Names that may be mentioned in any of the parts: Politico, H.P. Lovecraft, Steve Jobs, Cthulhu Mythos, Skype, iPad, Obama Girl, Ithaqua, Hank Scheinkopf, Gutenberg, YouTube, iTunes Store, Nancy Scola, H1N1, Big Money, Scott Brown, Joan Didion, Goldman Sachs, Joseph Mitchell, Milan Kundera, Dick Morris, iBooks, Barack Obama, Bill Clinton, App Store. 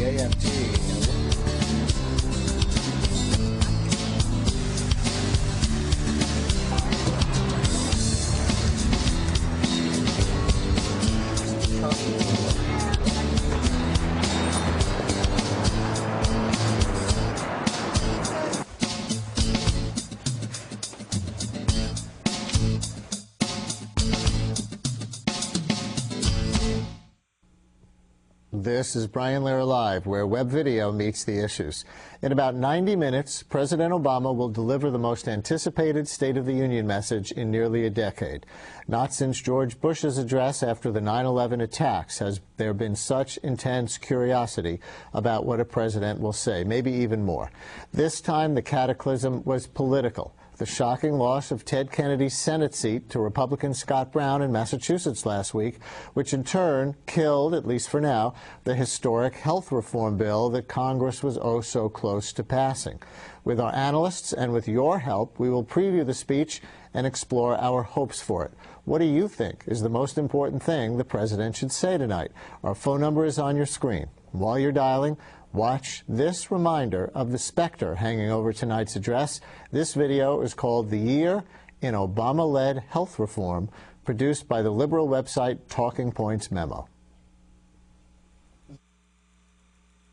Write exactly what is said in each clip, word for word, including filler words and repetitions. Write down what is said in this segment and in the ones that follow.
the A F T. This is Brian Lehrer Live, where web video meets the issues. In about ninety minutes, President Obama will deliver the most anticipated State of the Union message in nearly a decade. Not since George Bush's address after the nine eleven attacks has there been such intense curiosity about what a president will say, maybe even more. This time, the cataclysm was political. The shocking loss of Ted Kennedy's Senate seat to Republican Scott Brown in Massachusetts last week, which in turn killed, at least for now, the historic health reform bill that Congress was oh so close to passing. With our analysts and with your help, we will preview the speech and explore our hopes for it. What do you think is the most important thing the president should say tonight? Our phone number is on your screen. While you're dialing, watch this reminder of the specter hanging over tonight's address. This video is called The Year in Obama-Led Health Reform, produced by the liberal website Talking Points Memo.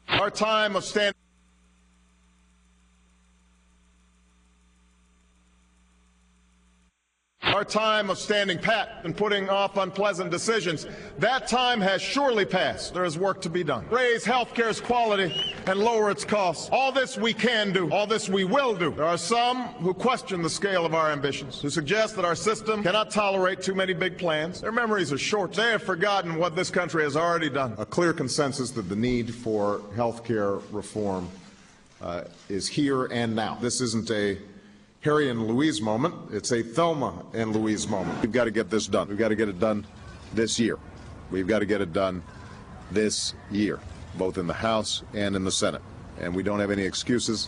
Our time of standing. Our time of standing pat and putting off unpleasant decisions, that time has surely passed. There is work to be done. Raise health care's quality and lower its costs. All this we can do. All this we will do. There are some who question the scale of our ambitions, who suggest that our system cannot tolerate too many big plans. Their memories are short. They have forgotten what this country has already done. A clear consensus that the need for health care reform uh, is here and now. This isn't a Harry and Louise moment. It's a Thelma and Louise moment. We've got to get this done. We've got to get it done this year. We've got to get it done this year, both in the House and in the Senate. And we don't have any excuses.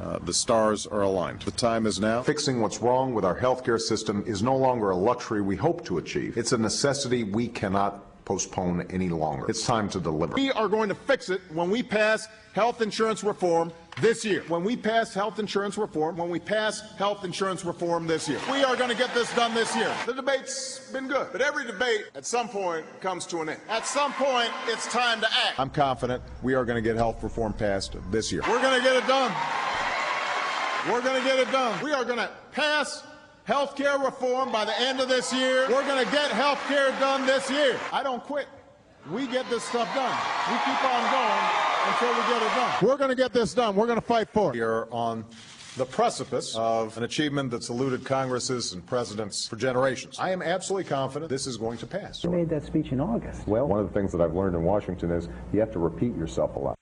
Uh, the stars are aligned. The time is now. Fixing what's wrong with our health care system is no longer a luxury we hope to achieve. It's a necessity we cannot postpone any longer. It's time to deliver. We are going to fix it when we pass health insurance reform this year. When we pass health insurance reform, when we pass health insurance reform this year. We are going to get this done this year. The debate's been good, but every debate at some point comes to an end. At some point, it's time to act. I'm confident we are going to get health reform passed this year. We're going to get it done. We're going to get it done. We are going to pass health care reform by the end of this year. We're going to get health care done this year. I don't quit. We get this stuff done. We keep on going until we get it done. We're going to get this done. We're going to fight for it. We are on the precipice of an achievement that's eluded Congresses and presidents for generations. I am absolutely confident this is going to pass. You made that speech in August. Well, one of the things that I've learned in Washington is you have to repeat yourself a lot.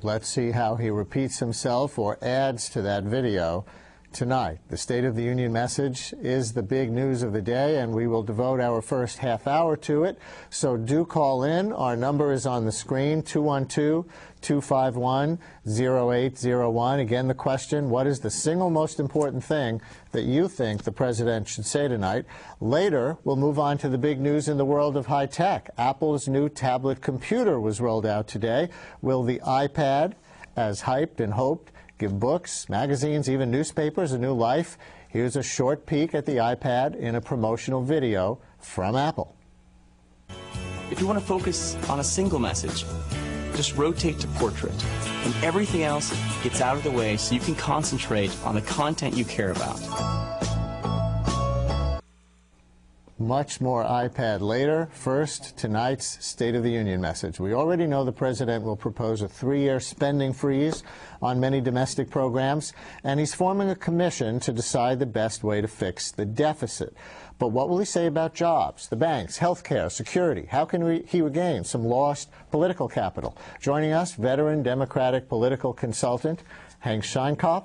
Let's see how he repeats himself or adds to that video. Tonight, the State of the Union message is the big news of the day, and we will devote our first half hour to it. So do call in. Our number is on the screen, two one two, two five one, zero eight zero one. Again, the question, what is the single most important thing that you think the president should say tonight? Later, we'll move on to the big news in the world of high tech. Apple's new tablet computer was rolled out today. Will the iPad, as hyped and hoped, give books, magazines, even newspapers a new life? Here's a short peek at the iPad in a promotional video from Apple. If you want to focus on a single message, just rotate to portrait, and everything else gets out of the way so you can concentrate on the content you care about. Much more iPad later. First, tonight's State of the Union message. We already know the president will propose a three-year spending freeze on many domestic programs, and he's forming a commission to decide the best way to fix the deficit. But what will he say about jobs, the banks, health care, security? How can we, he regain some lost political capital? Joining us, veteran Democratic political consultant Hank Scheinkopf,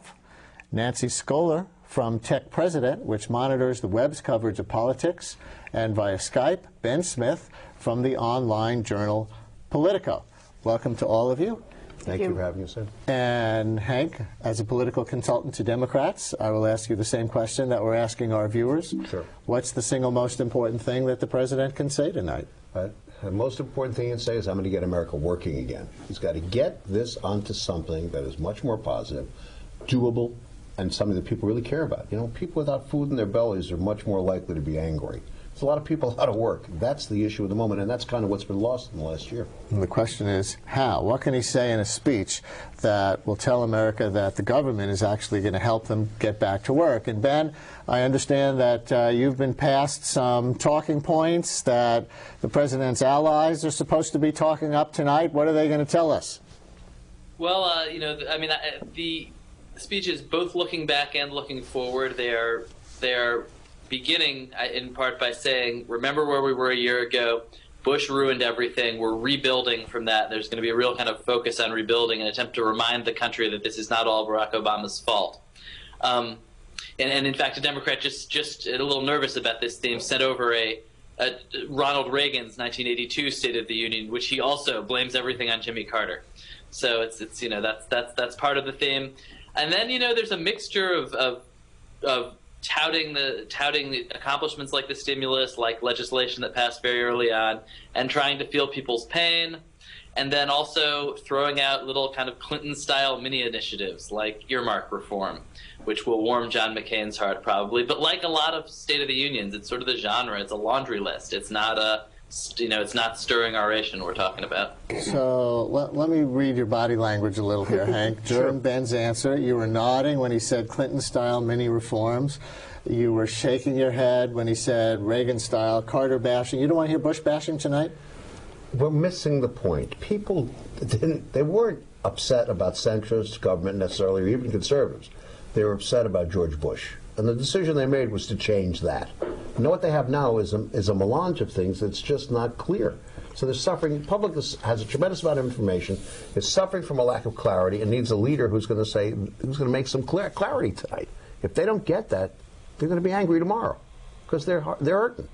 Nancy Scola from Tech President, which monitors the web's coverage of politics, and via Skype, Ben Smith from the online journal Politico. Welcome to all of you. Thank, Thank you. you for having us, sir. And Hank, as a political consultant to Democrats, I will ask you the same question that we're asking our viewers. Sure. What's the single most important thing that the president can say tonight? Uh, the most important thing he can say is, I'm going to get America working again. He's got to get this onto something that is much more positive, doable, and something that people really care about. You know, people without food in their bellies are much more likely to be angry. There's a lot of people out of work. That's the issue at the moment, and that's kind of what's been lost in the last year. And the question is, how? What can he say in a speech that will tell America that the government is actually going to help them get back to work? And Ben, I understand that uh, you've been passed some talking points that the president's allies are supposed to be talking up tonight. What are they going to tell us? Well, uh, you know, I mean, I, the speech is both looking back and looking forward. They are, they are beginning in part by saying, remember where we were a year ago. Bush ruined everything. We're rebuilding from that. There's going to be a real kind of focus on rebuilding and attempt to remind the country that this is not all Barack Obama's fault. Um, and, and in fact, a Democrat just just a little nervous about this theme sent over a, a Ronald Reagan's nineteen eighty-two State of the Union, which he also blames everything on Jimmy Carter. So it's it's you know that's that's that's part of the theme. And then you know there's a mixture of of, of touting the touting the accomplishments like the stimulus, like legislation that passed very early on, and trying to feel people's pain, and then also throwing out little kind of Clinton-style mini-initiatives like earmark reform, which will warm John McCain's heart probably. But like a lot of State of the Unions, it's sort of the genre. It's a laundry list. It's not a You know, it's not stirring oration we're talking about. So let, let me read your body language a little here, Hank. During sure. Ben's answer, you were nodding when he said Clinton-style mini-reforms. You were shaking your head when he said Reagan-style Carter-bashing. You don't want to hear Bush-bashing tonight? We're missing the point. People didn't, they weren't upset about centrist government necessarily, or even conservatives. They were upset about George Bush. And the decision they made was to change that. You know, what they have now is a, is a melange of things that's just not clear. So they're suffering. The public has a tremendous amount of information, is suffering from a lack of clarity, and needs a leader who's going to say, who's going to make some clear, clarity tonight. If they don't get that, they're going to be angry tomorrow because they're, they're hurting.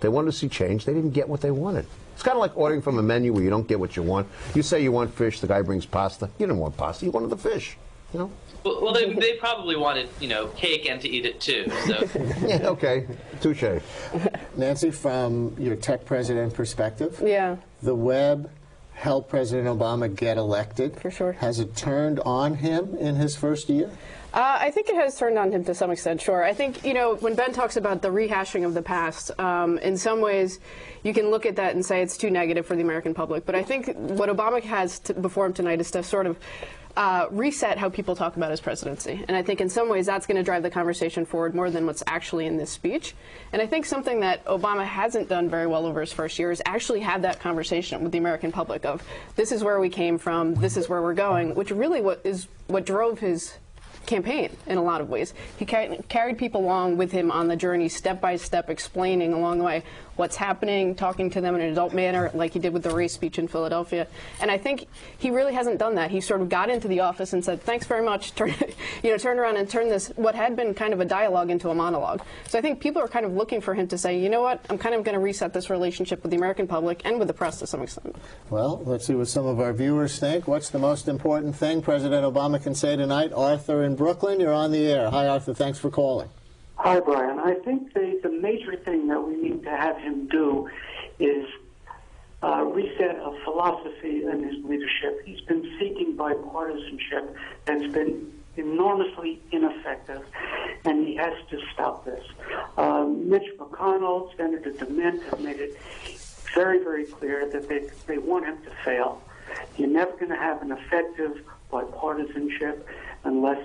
They wanted to see change. They didn't get what they wanted. It's kind of like ordering from a menu where you don't get what you want. You say you want fish. The guy brings pasta. You didn't want pasta. You wanted the fish. You know? Well, well they, they probably wanted, you know, cake and to eat it too. So. Yeah, okay, touche. Nancy, from your Tech President perspective, yeah, the web helped President Obama get elected. For sure. Has it turned on him in his first year? Uh, I think it has turned on him to some extent, sure. I think, you know, when Ben talks about the rehashing of the past, um, in some ways you can look at that and say it's too negative for the American public. But I think what Obama has t before him tonight is to sort of Uh, reset how people talk about his presidency. And I think in some ways that's going to drive the conversation forward more than what's actually in this speech. And I think something that Obama hasn't done very well over his first year is actually have that conversation with the American public of, this is where we came from, this is where we're going, which really what is what drove his campaign in a lot of ways. He car carried people along with him on the journey step by step, explaining along the way what's happening, talking to them in an adult manner like he did with the race speech in Philadelphia. And I think he really hasn't done that. He sort of got into the office and said, thanks very much, turn, you know, turn around and turn this, what had been kind of a dialogue into a monologue. So I think people are kind of looking for him to say, you know what, I'm kind of going to reset this relationship with the American public and with the press to some extent. Well, let's see what some of our viewers think. What's the most important thing President Obama can say tonight? Arthur in Brooklyn, you're on the air. Hi, Arthur. Thanks for calling. Hi, Brian. I think the, the major thing that we need to have him do is uh, reset a philosophy in his leadership. He's been seeking bipartisanship that's been enormously ineffective, and he has to stop this. Uh, Mitch McConnell, Senator DeMint have made it very, very clear that they, they want him to fail. You're never going to have an effective bipartisanship unless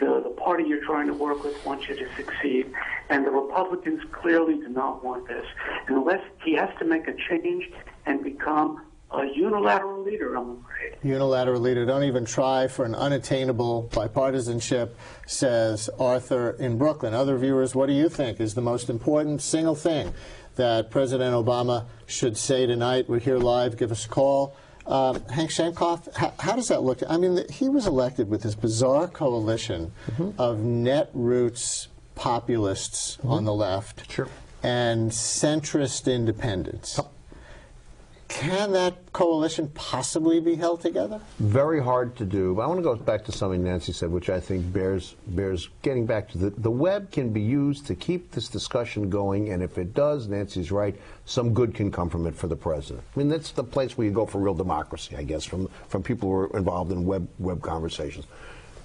the, the party you're trying to work with wants you to succeed. And the Republicans clearly do not want this. And unless he has to make a change and become a unilateral leader, I'm afraid. Unilateral leader. Don't even try for an unattainable bipartisanship, says Arthur in Brooklyn. Other viewers, what do you think is the most important single thing that President Obama should say tonight? We're here live. Give us a call. Um, Hank Scheinkopf, how, how does that look? I mean, the, he was elected with this bizarre coalition mm-hmm. of netroots populists mm-hmm. on the left sure. and centrist independents. Oh. Can that coalition possibly be held together? Very hard to do. But I want to go back to something Nancy said, which I think bears bears getting back to. The, the web can be used to keep this discussion going, and if it does, Nancy's right, some good can come from it for the president. I mean, that's the place where you go for real democracy, I guess, from, from people who are involved in web, web conversations.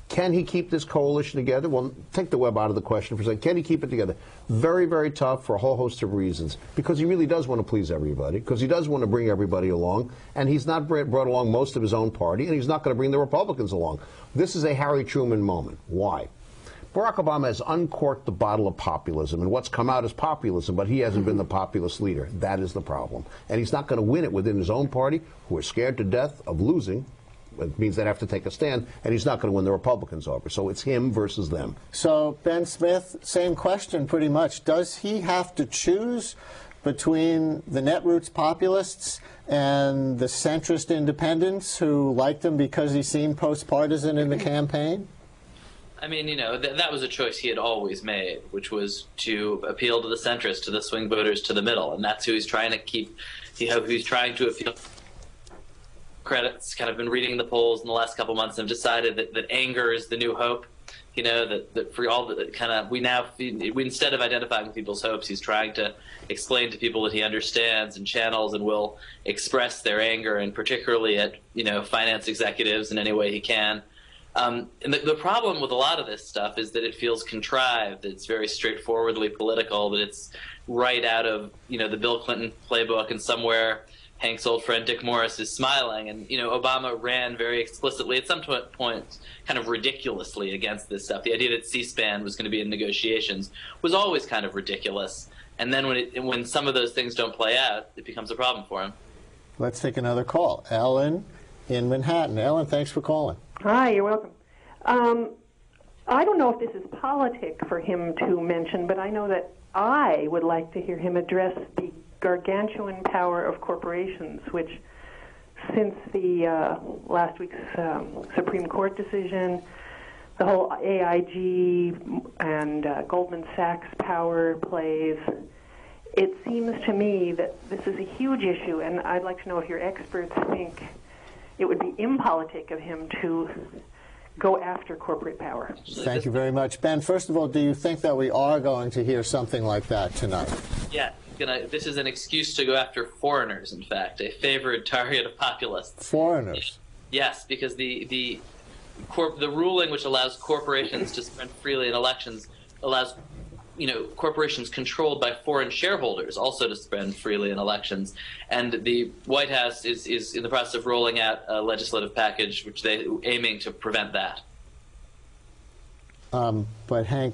Can he keep this coalition together? Well, take the web out of the question for a second. Can he keep it together? Very, very tough for a whole host of reasons. Because he really does want to please everybody, because he does want to bring everybody along, and he's not brought along most of his own party, and he's not going to bring the Republicans along. This is a Harry Truman moment. Why? Barack Obama has uncorked the bottle of populism, and what's come out is populism, but he hasn't been the populist leader. That is the problem. And he's not going to win it within his own party, who are scared to death of losing. It means they'd have to take a stand, and he's not going to win the Republicans over. So it's him versus them. So Ben Smith, same question pretty much. Does he have to choose between the Netroots populists and the centrist independents who liked him because he seemed post-partisan in the campaign? I mean, you know, th that was a choice he had always made, which was to appeal to the centrists, to the swing voters, to the middle. And that's who he's trying to keep, you know, who's trying to appeal. Credits kind of been reading the polls in the last couple months and have decided that, that anger is the new hope. You know, that, that for all the kind of, we now, we, instead of identifying people's hopes, he's trying to explain to people that he understands and channels and will express their anger, and particularly at, you know, finance executives in any way he can. Um, and the, the problem with a lot of this stuff is that it feels contrived, that it's very straightforwardly political, that it's right out of, you know, the Bill Clinton playbook, and somewhere Hank's old friend Dick Morris is smiling. And, you know, Obama ran very explicitly, at some point kind of ridiculously, against this stuff. The idea that C SPAN was going to be in negotiations was always kind of ridiculous. And then when, it, when some of those things don't play out, it becomes a problem for him. Let's take another call. Ellen in Manhattan. Ellen, thanks for calling. Hi, you're welcome. Um, I don't know if this is politic for him to mention, but I know that I would like to hear him address the gargantuan power of corporations, which since the uh, last week's um, Supreme Court decision, the whole A I G and uh, Goldman Sachs power plays, it seems to me that this is a huge issue, and I'd like to know if your experts think it would be impolitic of him to go after corporate power. Thank you very much. Ben, first of all, do you think that we are going to hear something like that tonight? Yeah. Gonna, this is an excuse to go after foreigners, in fact, a favored target of populists. Foreigners? Yes, because the, the, corp, the ruling which allows corporations to spend freely in elections allows, you know, corporations controlled by foreign shareholders also to spend freely in elections. And the White House is, is in the process of rolling out a legislative package which they aiming to prevent that. Um, but Hank,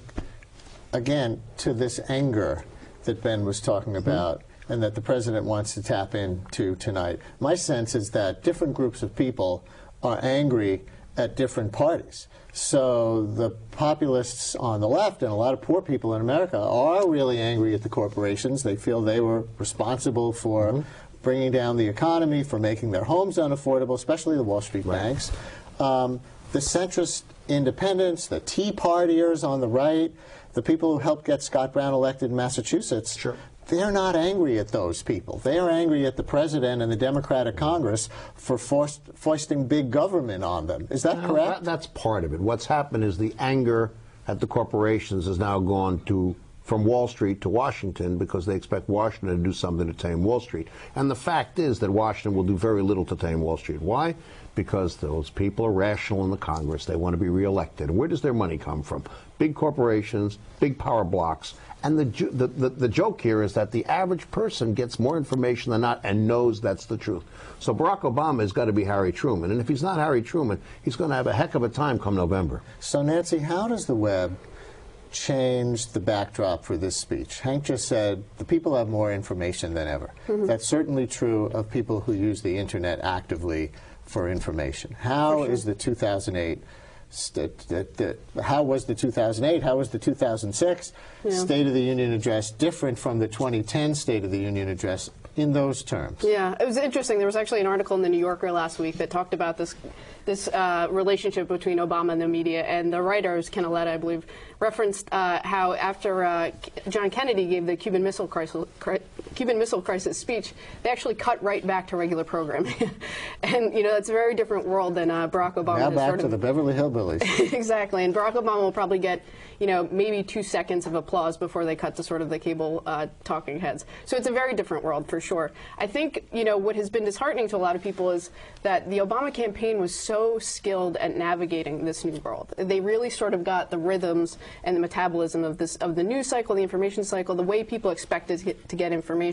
again, to this anger that Ben was talking about, mm-hmm. and that the president wants to tap into tonight. My sense is that different groups of people are angry at different parties. So the populists on the left and a lot of poor people in America are really angry at the corporations. They feel they were responsible for mm-hmm. bringing down the economy, for making their homes unaffordable, especially the Wall Street right. banks. Um, the centrist independents, the Tea Partiers on the right, the people who helped get Scott Brown elected in Massachusetts, sure. they're not angry at those people. They are angry at the president and the Democratic Congress for forced, foisting big government on them. Is that well, correct? That, that's part of it. What's happened is the anger at the corporations has now gone to from Wall Street to Washington, because they expect Washington to do something to tame Wall Street. And the fact is that Washington will do very little to tame Wall Street. Why? Because those people are rational in the Congress. They want to be reelected. And where does their money come from? Big corporations, big power blocks. And the, the, the, the joke here is that the average person gets more information than not and knows that's the truth. So Barack Obama has got to be Harry Truman. And if he's not Harry Truman, he's going to have a heck of a time come November. So, Nancy, how does the web change the backdrop for this speech? Hank just said the people have more information than ever. Mm-hmm. That's certainly true of people who use the Internet actively for information. How is the two thousand eight, st the, the, how was the two thousand eight, how was the two thousand six yeah. State of the Union address different from the twenty ten State of the Union address in those terms? Yeah, it was interesting. There was actually an article in The New Yorker last week that talked about this this uh, relationship between Obama and the media, and the writers, Canaletta, I believe, referenced uh, how after uh, John Kennedy gave the Cuban Missile Crisis, Cuban Missile Crisis speech, they actually cut right back to regular programming. And, you know, it's a very different world than uh, Barack Obama. Now back sort of, to the Beverly Hillbillies. Exactly. And Barack Obama will probably get, you know, maybe two seconds of applause before they cut to sort of the cable uh, talking heads. So it's a very different world, for sure. I think, you know, what has been disheartening to a lot of people is that the Obama campaign was so skilled at navigating this new world. They really sort of got the rhythms and the metabolism of this, of the news cycle, the information cycle, the way people expected to get, to get information.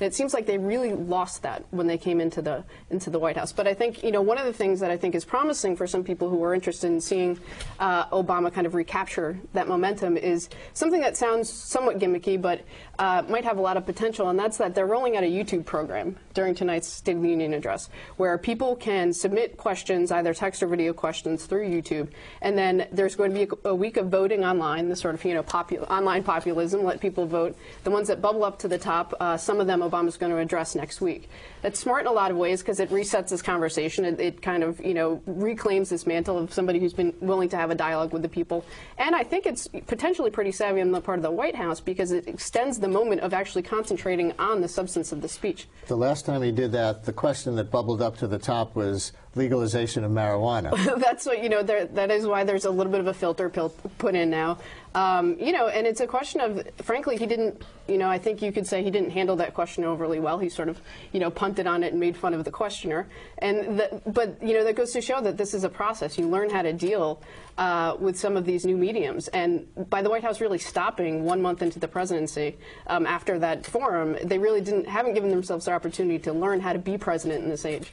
And it seems like they really lost that when they came into the into the White House. But I think, you know, one of the things that I think is promising for some people who are interested in seeing uh, Obama kind of recapture that momentum is something that sounds somewhat gimmicky, but uh, might have a lot of potential, and that's that they're rolling out a YouTube program during tonight's State of the Union address, where people can submit questions, either text or video questions, through YouTube, and then there's going to be a, a week of voting online, the sort of, you know, popu online populism, let people vote. The ones that bubble up to the top, uh, some of them Obama's going to address next week. That's smart in a lot of ways because it resets this conversation. It, it kind of, you know, reclaims this mantle of somebody who's been willing to have a dialogue with the people. And I think it's potentially pretty savvy on the part of the White House because it extends the moment of actually concentrating on the substance of the speech. The last time he did that, the question that bubbled up to the top was legalization of marijuana. That's what, you know, there, that is why there's a little bit of a filter pill put in now. Um, you know, and it's a question of, frankly, he didn't, you know, I think you could say he didn't handle that question overly well. He sort of, you know, punted on it and made fun of the questioner. And the, but, you know, that goes to show that this is a process. You learn how to deal uh, with some of these new mediums. And by the White House really stopping one month into the presidency um, after that forum, they really didn't, haven't given themselves the opportunity to learn how to be president in this age.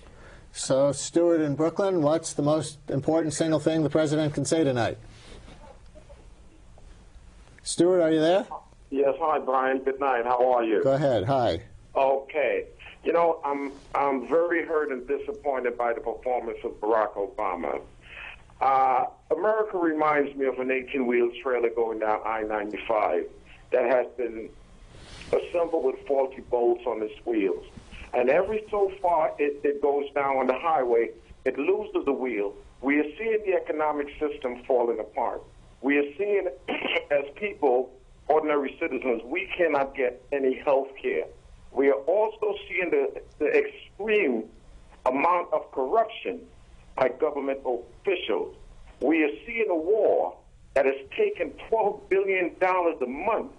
So, Stuart in Brooklyn, what's the most important single thing the president can say tonight? Stuart, are you there? Yes. Hi, Brian. Good night. How are you? Go ahead. Hi. Okay. You know, I'm I'm very hurt and disappointed by the performance of Barack Obama. Uh, America reminds me of an eighteen-wheel trailer going down I ninety-five that has been assembled with faulty bolts on its wheels, and every so far it, it goes down on the highway, it loses a wheel. We are seeing the economic system falling apart. We are seeing, as people, ordinary citizens, we cannot get any health care. We are also seeing the, the extreme amount of corruption by government officials. We are seeing a war that has taken twelve billion dollars a month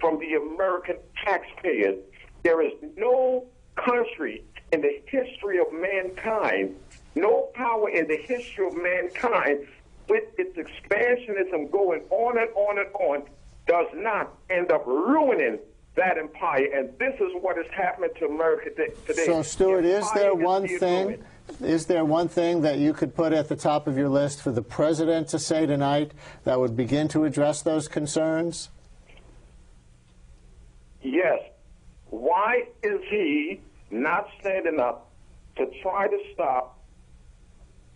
from the American taxpayers. There is no country in the history of mankind, no power in the history of mankind, with its expansionism going on and on and on, does not end up ruining that empire. And this is what is happening to America today. So, Stuart, is there one thing, is there one thing that you could put at the top of your list for the president to say tonight that would begin to address those concerns? Yes. Why is he not standing up to try to stop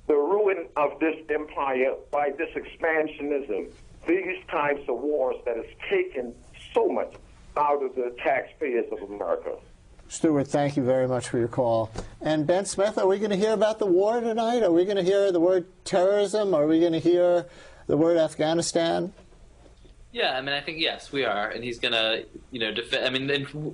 the ruin of this empire by this expansionism, these types of wars that has taken so much out of the taxpayers of America? Stuart, thank you very much for your call. And Ben Smith, are we going to hear about the war tonight? Are we going to hear the word terrorism? Are we going to hear the word Afghanistan? Yeah, I mean, I think, yes, we are. And he's going to, you know, defend. I mean, and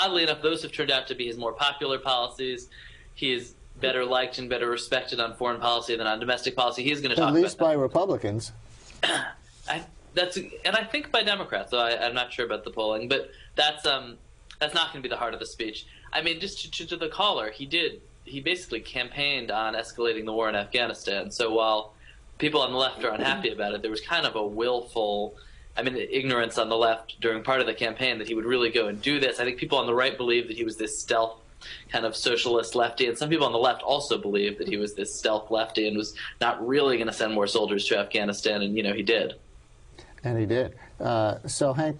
oddly enough, those have turned out to be his more popular policies. He is better liked and better respected on foreign policy than on domestic policy. He's going to talk about that. At least by Republicans. I, that's, and I think by Democrats, though I, I'm not sure about the polling. But that's um, that's not going to be the heart of the speech. I mean, just to, to, to the caller, he did. He basically campaigned on escalating the war in Afghanistan. So while people on the left are unhappy about it, there was kind of a willful, I mean, ignorance on the left during part of the campaign that he would really go and do this. I think people on the right believe that he was this stealth kind of socialist lefty, and some people on the left also believe that he was this stealth lefty and was not really going to send more soldiers to Afghanistan, and, you know, he did. And he did. Uh, so, Hank,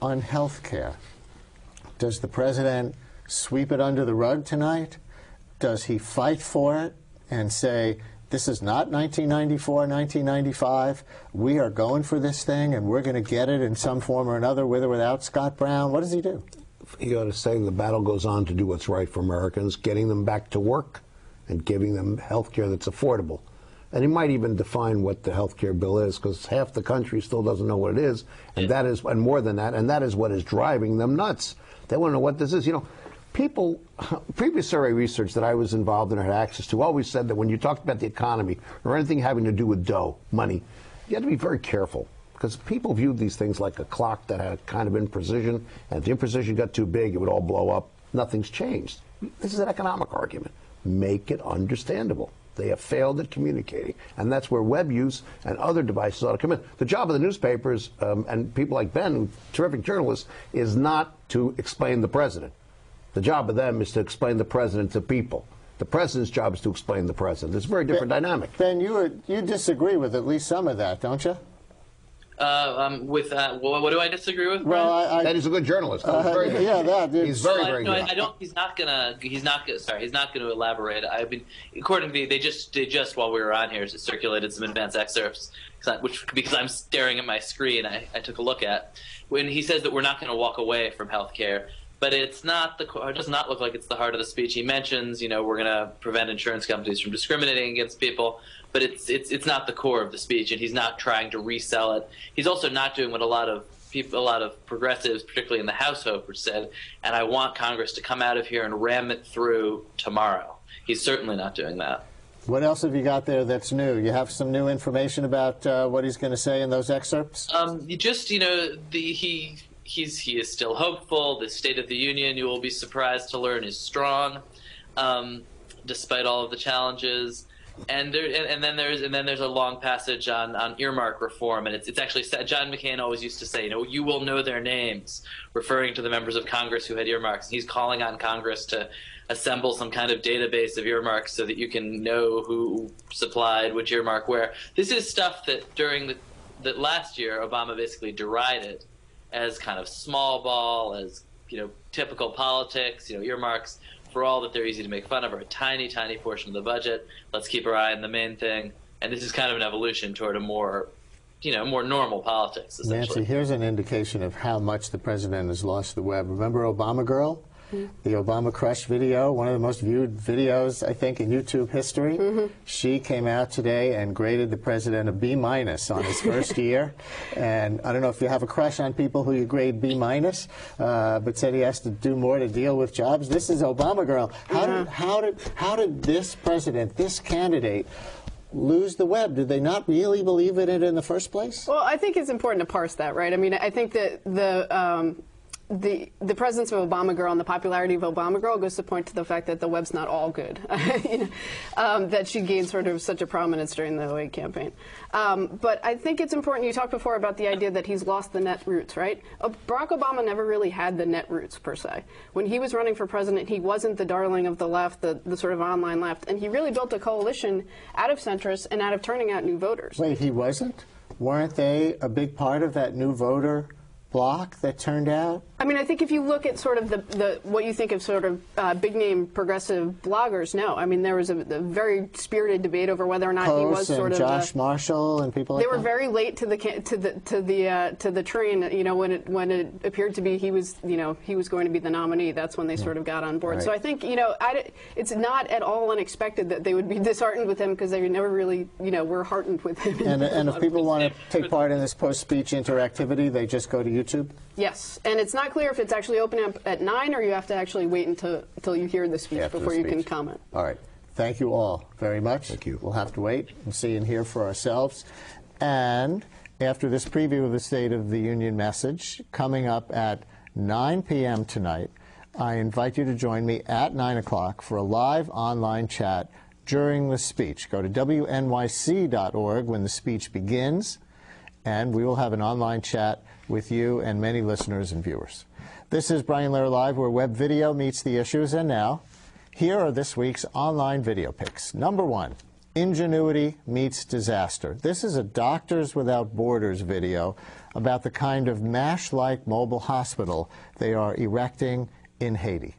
on health care, does the president sweep it under the rug tonight? Does he fight for it and say, this is not nineteen ninety-four, nineteen ninety-five, we are going for this thing and we're going to get it in some form or another, with or without Scott Brown? What does he do? He ought to say the battle goes on to do what's right for Americans, getting them back to work and giving them health care that's affordable. and it might even define what the health care bill is, because half the country still doesn't know what it is, and yeah. that is, and more than that, and that is what is driving them nuts. They want to know what this is. You know, people, previous survey research that I was involved in or had access to always said that when you talked about the economy or anything having to do with dough, money, you had to be very careful, because people viewed these things like a clock that had kind of imprecision, and if the imprecision got too big, it would all blow up. Nothing's changed. This is an economic argument. Make it understandable. They have failed at communicating, and that's where web use and other devices ought to come in. The job of the newspapers um, and people like Ben, terrific journalists, is not to explain the president. The job of them is to explain the president to people. The president's job is to explain the president. It's a very different Ben, dynamic. Ben, you you disagree with at least some of that, don't you? Uh, um, with uh, what, what do I disagree with? Brian? Well, I, I, that he's a good journalist. Uh, very good. Yeah, that dude. He's very, no, very I, good. No, I don't. He's not gonna. He's not gonna. Sorry, he's not gonna elaborate. I mean, according to the, they just they just while we were on here circulated some advanced excerpts, which because I'm staring at my screen, I, I took a look at when he says that we're not gonna walk away from healthcare. But it's not the. It does not look like it's the heart of the speech. He mentions, you know, we're going to prevent insurance companies from discriminating against people, but it's it's it's not the core of the speech, and he's not trying to resell it. He's also not doing what a lot of people, a lot of progressives, particularly in the House, Hope, said. And I want Congress to come out of here and ram it through tomorrow. He's certainly not doing that. What else have you got there that's new? You have some new information about uh, what he's going to say in those excerpts? Um, you just you know the he. He's, he is still hopeful. The State of the Union, you will be surprised to learn, is strong, um, despite all of the challenges. And there, and, and then there's and then there's a long passage on, on earmark reform, and it's it's actually John McCain always used to say, you know, you will know their names, referring to the members of Congress who had earmarks. And he's calling on Congress to assemble some kind of database of earmarks so that you can know who supplied which earmark where. This is stuff that during the that last year Obama basically derided as kind of small ball, as, you know, typical politics. You know, earmarks, for all that they're easy to make fun of, are a tiny, tiny portion of the budget. Let's keep our eye on the main thing. And this is kind of an evolution toward a more, you know, more normal politics, essentially. Nancy, here's an indication of how much the president has lost the web. Remember Obama Girl? Mm-hmm. The Obama Crush video, one of the most viewed videos, I think, in YouTube history. Mm-hmm. She came out today and graded the president a B minus on his first year. And I don't know if you have a crush on people who you grade B minus, uh, but said he has to do more to deal with Jobs. This is Obama Girl. How yeah. did how did how did this president, this candidate, lose the web? Did they not really believe in it in the first place? Well, I think it's important to parse that, right? I mean, I think that the um, The, the presence of Obama Girl and the popularity of Obama Girl goes to point to the fact that the web's not all good, you know, um, that she gained sort of such a prominence during the Hillary campaign. Um, but I think it's important, you talked before about the idea that he's lost the net roots, right? Uh, Barack Obama never really had the net roots, per se. When he was running for president, he wasn't the darling of the left, the, the sort of online left, and he really built a coalition out of centrists and out of turning out new voters. Wait, he wasn't? Weren't they a big part of that new voter block that turned out? I mean, I think if you look at sort of the, the what you think of sort of uh, big-name progressive bloggers, no. I mean, there was a, a very spirited debate over whether or not Post he was sort of Josh a, Marshall and people. They like were that. very late to the to the to the uh, to the train. You know, when it when it appeared to be he was you know he was going to be the nominee. That's when they yeah. sort of got on board. Right. So I think you know I, it's not at all unexpected that they would be disheartened with him, because they never really you know were heartened with him. And, and if people want to take part in this post-speech interactivity, they just go to YouTube. Yes, and it's not clear if it's actually open up at nine, or you have to actually wait until, until you hear the speech After before the speech. you can comment. All right. Thank you all very much. Thank you. We'll have to wait and see and hear for ourselves. And after this preview of the State of the Union message, coming up at nine p m tonight, I invite you to join me at nine o'clock for a live online chat during the speech. Go to W N Y C dot org when the speech begins, and we will have an online chat with you and many listeners and viewers. This is Brian Lehrer Live, where web video meets the issues. And now, here are this week's online video picks. Number one, ingenuity meets disaster. This is a Doctors Without Borders video about the kind of M A S H-like mobile hospital they are erecting in Haiti.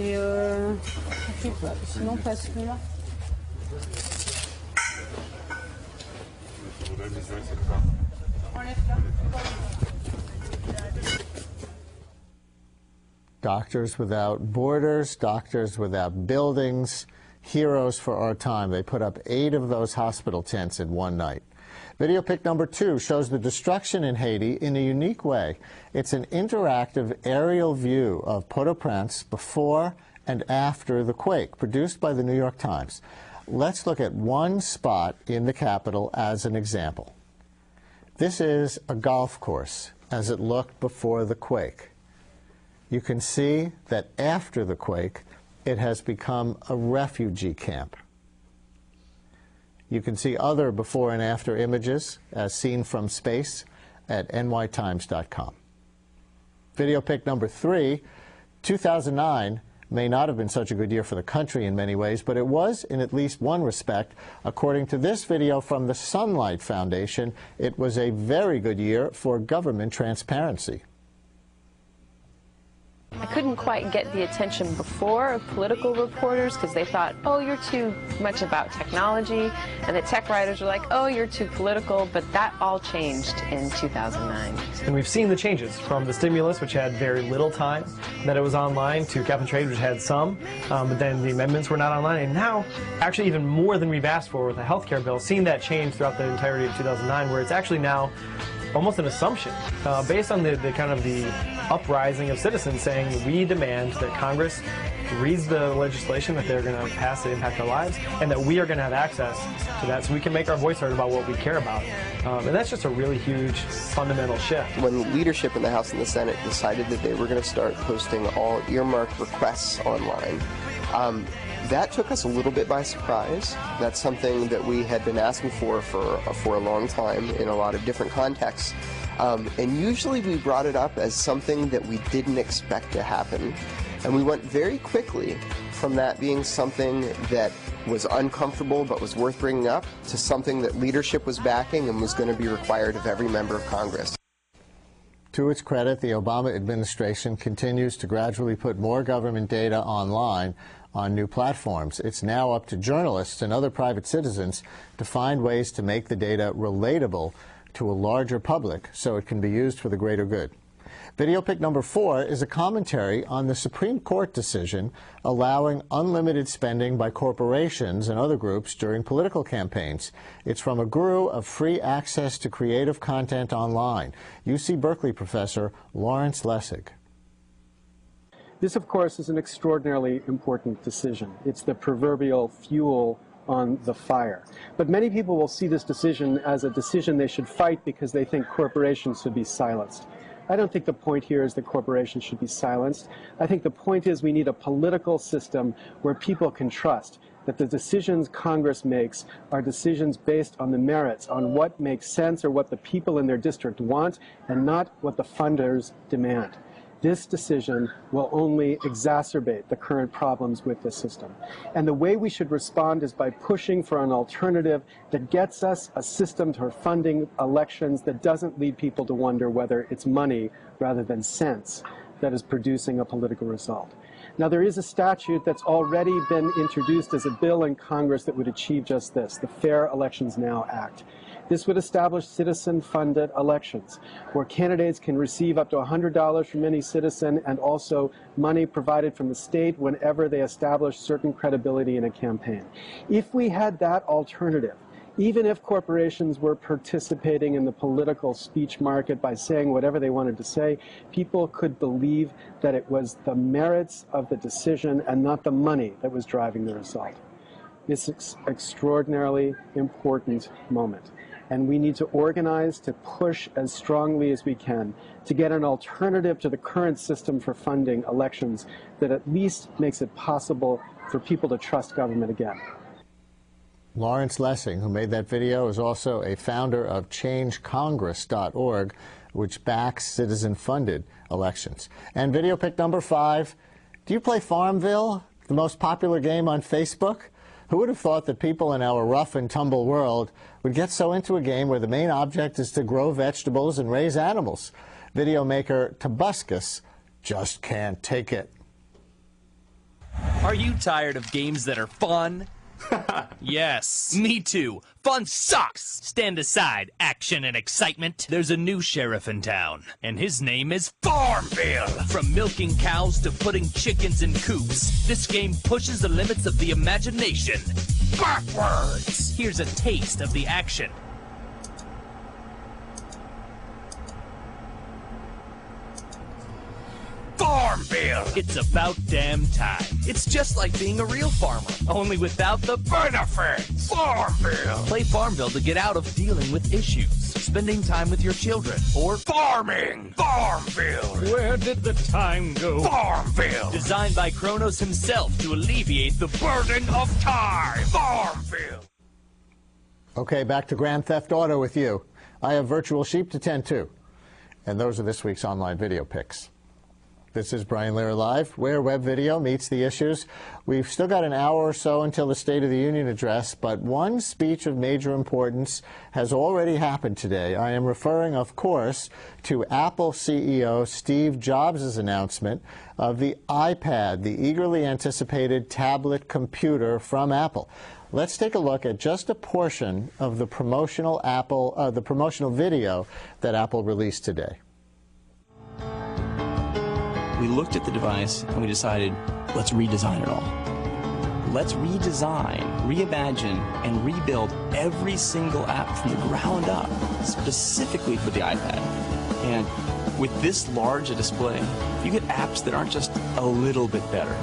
Et euh, sinon pas celui-là. Doctors Without Borders, Doctors Without Buildings, heroes for our time. They put up eight of those hospital tents in one night. Video pick number two shows the destruction in Haiti in a unique way. It's an interactive aerial view of Port-au-Prince before and after the quake, produced by the New York Times. Let's look at one spot in the capital as an example. This is a golf course as it looked before the quake. You can see that after the quake, it has become a refugee camp. You can see other before and after images as seen from space at N Y Times dot com. Video pick number three, two thousand nine may not have been such a good year for the country in many ways, but it was in at least one respect. According to this video from the Sunlight Foundation, it was a very good year for government transparency. I couldn't quite get the attention before of political reporters because they thought, oh, you're too much about technology, and the tech writers were like, oh, you're too political, but that all changed in two thousand nine. And we've seen the changes from the stimulus, which had very little time, that it was online, to cap and trade, which had some, um, but then the amendments were not online, and now actually even more than we've asked for with the health care bill, seeing that change throughout the entirety of two thousand nine, where it's actually now almost an assumption uh, based on the, the kind of the uprising of citizens saying we demand that Congress reads the legislation that they're going to pass to impact our lives, and that we are going to have access to that so we can make our voice heard about what we care about. Um, and that's just a really huge fundamental shift. When the leadership in the House and the Senate decided that they were going to start posting all earmarked requests online, um, that took us a little bit by surprise. That's something that we had been asking for for, for a long time in a lot of different contexts. Um, and usually we brought it up as something that we didn't expect to happen. And we went very quickly from that being something that was uncomfortable but was worth bringing up to something that leadership was backing and was going to be required of every member of Congress. To its credit, the Obama administration continues to gradually put more government data online on new platforms. It's now up to journalists and other private citizens to find ways to make the data relatable to a larger public so it can be used for the greater good. Video pick number four is a commentary on the Supreme Court decision allowing unlimited spending by corporations and other groups during political campaigns. It's from a guru of free access to creative content online, U C Berkeley professor Lawrence Lessig. This, of course, is an extraordinarily important decision. It's the proverbial fuel on the fire. But many people will see this decision as a decision they should fight because they think corporations should be silenced. I don't think the point here is that corporations should be silenced. I think the point is we need a political system where people can trust that the decisions Congress makes are decisions based on the merits, on what makes sense or what the people in their district want, and not what the funders demand. This decision will only exacerbate the current problems with the system. And the way we should respond is by pushing for an alternative that gets us a system for funding elections that doesn't lead people to wonder whether it's money rather than sense that is producing a political result. Now, there is a statute that's already been introduced as a bill in Congress that would achieve just this, the Fair Elections Now Act. This would establish citizen-funded elections, where candidates can receive up to one hundred dollars from any citizen and also money provided from the state whenever they establish certain credibility in a campaign. If we had that alternative, even if corporations were participating in the political speech market by saying whatever they wanted to say, people could believe that it was the merits of the decision and not the money that was driving the result. This is an extraordinarily important moment. And we need to organize to push as strongly as we can to get an alternative to the current system for funding elections that at least makes it possible for people to trust government again. Lawrence Lessig, who made that video, is also a founder of Change Congress dot org, which backs citizen-funded elections. And video pick number five, do you play FarmVille, the most popular game on Facebook? Who would have thought that people in our rough and tumble world would get so into a game where the main object is to grow vegetables and raise animals? Video maker Tobuscus just can't take it. Are you tired of games that are fun? Yes. Me too. Fun sucks. Stand aside, action and excitement. There's a new sheriff in town, and his name is FarmVille. From milking cows to putting chickens in coops, this game pushes the limits of the imagination backwards. Here's a taste of the action. FarmVille! It's about damn time. It's just like being a real farmer, only without the benefits. FarmVille! Play FarmVille to get out of dealing with issues, spending time with your children, or farming. FarmVille! Where did the time go? FarmVille! Designed by Kronos himself to alleviate the burden of time. FarmVille! Okay, back to Grand Theft Auto with you. I have virtual sheep to tend to. And those are this week's online video picks. This is Brian Lehrer Live, where web video meets the issues. We've still got an hour or so until the State of the Union address, but one speech of major importance has already happened today. I am referring, of course, to Apple C E O Steve Jobs' announcement of the iPad, the eagerly anticipated tablet computer from Apple. Let's take a look at just a portion of the promotional Apple, uh, the promotional video that Apple released today. We looked at the device and we decided, let's redesign it all. Let's redesign, reimagine, and rebuild every single app from the ground up, specifically for the iPad. And with this large a display, you get apps that aren't just a little bit better